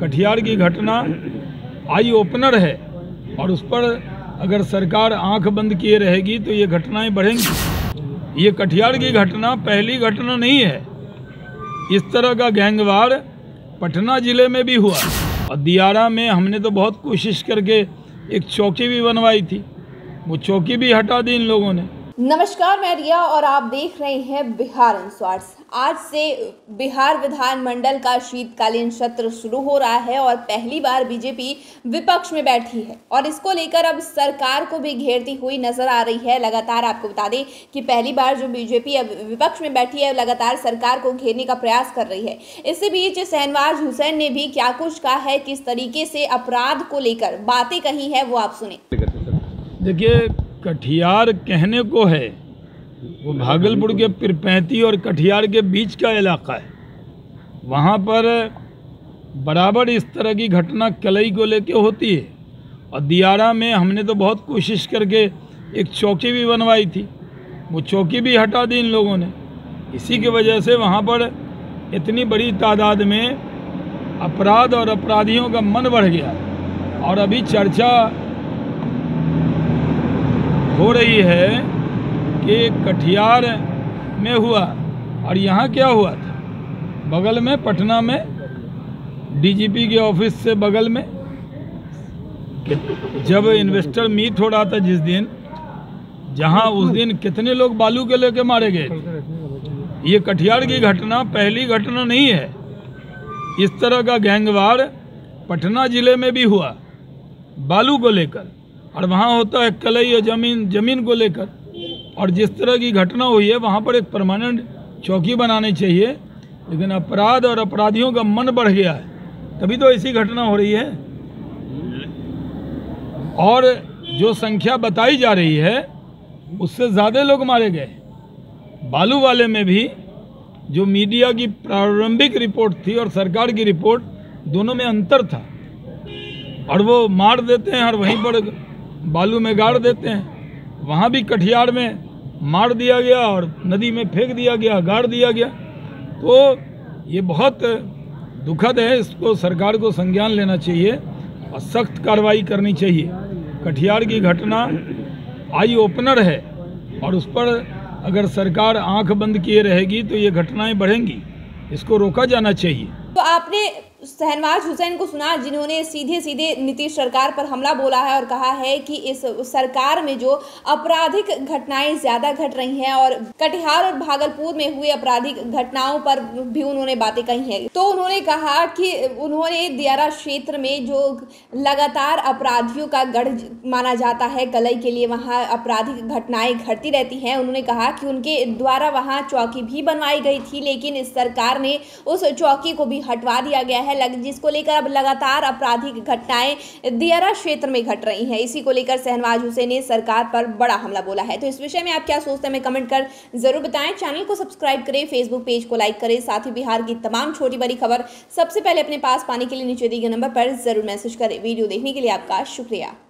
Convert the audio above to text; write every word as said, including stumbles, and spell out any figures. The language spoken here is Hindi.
कटिहार की घटना आई ओपनर है और उस पर अगर सरकार आंख बंद किए रहेगी तो ये घटनाएं बढ़ेंगी। ये कटिहार की घटना पहली घटना नहीं है, इस तरह का गैंगवार पटना ज़िले में भी हुआ और दियारा में हमने तो बहुत कोशिश करके एक चौकी भी बनवाई थी, वो चौकी भी हटा दी इन लोगों ने। नमस्कार, मैं रिया और आप देख रहे हैं बिहार न्यूज़वार्ट्स। आज से बिहार विधानमंडल का शीतकालीन सत्र शुरू हो रहा है और पहली बार बीजेपी विपक्ष में बैठी है और इसको लेकर अब सरकार को भी घेरती हुई नजर आ रही है। लगातार आपको बता दें कि पहली बार जो बीजेपी अब विपक्ष में बैठी है लगातार सरकार को घेरने का प्रयास कर रही है। इसी बीच शहनवाज हुसैन ने भी क्या कुछ कहा है, किस तरीके से अपराध को लेकर बातें कही है, वो आप सुने। देखिए, कटिहार कहने को है वो भागलपुर के पिरपैंती और कटिहार के बीच का इलाका है, वहाँ पर बराबर इस तरह की घटना कलई को लेके होती है और दियारा में हमने तो बहुत कोशिश करके एक चौकी भी बनवाई थी, वो चौकी भी हटा दी इन लोगों ने। इसी की वजह से वहाँ पर इतनी बड़ी तादाद में अपराध और अपराधियों का मन बढ़ गया और अभी चर्चा हो रही है कि कटिहार में हुआ और यहाँ क्या हुआ था, बगल में पटना में डीजीपी के ऑफिस से बगल में जब इन्वेस्टर मीट हो रहा था जिस दिन, जहाँ उस दिन कितने लोग बालू के लेके मारे गए थे। ये कटिहार की घटना पहली घटना नहीं है, इस तरह का गैंगवार पटना ज़िले में भी हुआ बालू को लेकर और वहाँ होता है कलई और जमीन जमीन को लेकर। और जिस तरह की घटना हुई है वहाँ पर एक परमानेंट चौकी बनानी चाहिए, लेकिन अपराध और अपराधियों का मन बढ़ गया है, तभी तो ऐसी घटना हो रही है। और जो संख्या बताई जा रही है उससे ज़्यादा लोग मारे गए। बालू वाले में भी जो मीडिया की प्रारंभिक रिपोर्ट थी और सरकार की रिपोर्ट, दोनों में अंतर था और वो मार देते हैं और वहीं पर बालू में गाड़ देते हैं। वहाँ भी कटिहार में मार दिया गया और नदी में फेंक दिया गया, गाड़ दिया गया। तो ये बहुत दुखद है, इसको सरकार को संज्ञान लेना चाहिए और सख्त कार्रवाई करनी चाहिए। कटिहार की घटना आई ओपनर है और उस पर अगर सरकार आंख बंद किए रहेगी तो ये घटनाएं बढ़ेंगी, इसको रोका जाना चाहिए। तो आपने शहनवाज हुसैन को सुना जिन्होंने सीधे सीधे नीतीश सरकार पर हमला बोला है और कहा है कि इस सरकार में जो आपराधिक घटनाएं ज़्यादा घट रही हैं और कटिहार और भागलपुर में हुई आपराधिक घटनाओं पर भी उन्होंने बातें कही हैं। तो उन्होंने कहा कि उन्होंने दियारा क्षेत्र में जो लगातार अपराधियों का गढ़ माना जाता है कलई के लिए, वहाँ आपराधिक घटनाएँ घटती रहती हैं। उन्होंने कहा कि उनके द्वारा वहाँ चौकी भी बनवाई गई थी लेकिन इस सरकार ने उस चौकी को भी हटवा दिया गया है, जिसको लेकर अब लगातार आपराधिक घटनाएं दियारा क्षेत्र में घट रही हैं। इसी को लेकर शहनवाज हुसैन ने सरकार पर बड़ा हमला बोला है। तो इस विषय में आप क्या सोचते हैं, मैं कमेंट कर जरूर बताएं। चैनल को सब्सक्राइब करें, फेसबुक पेज को लाइक करें, साथ ही बिहार की तमाम छोटी बड़ी खबर सबसे पहले अपने पास पाने के लिए नीचे दिए गए नंबर पर जरूर मैसेज करें। वीडियो देखने के लिए आपका शुक्रिया।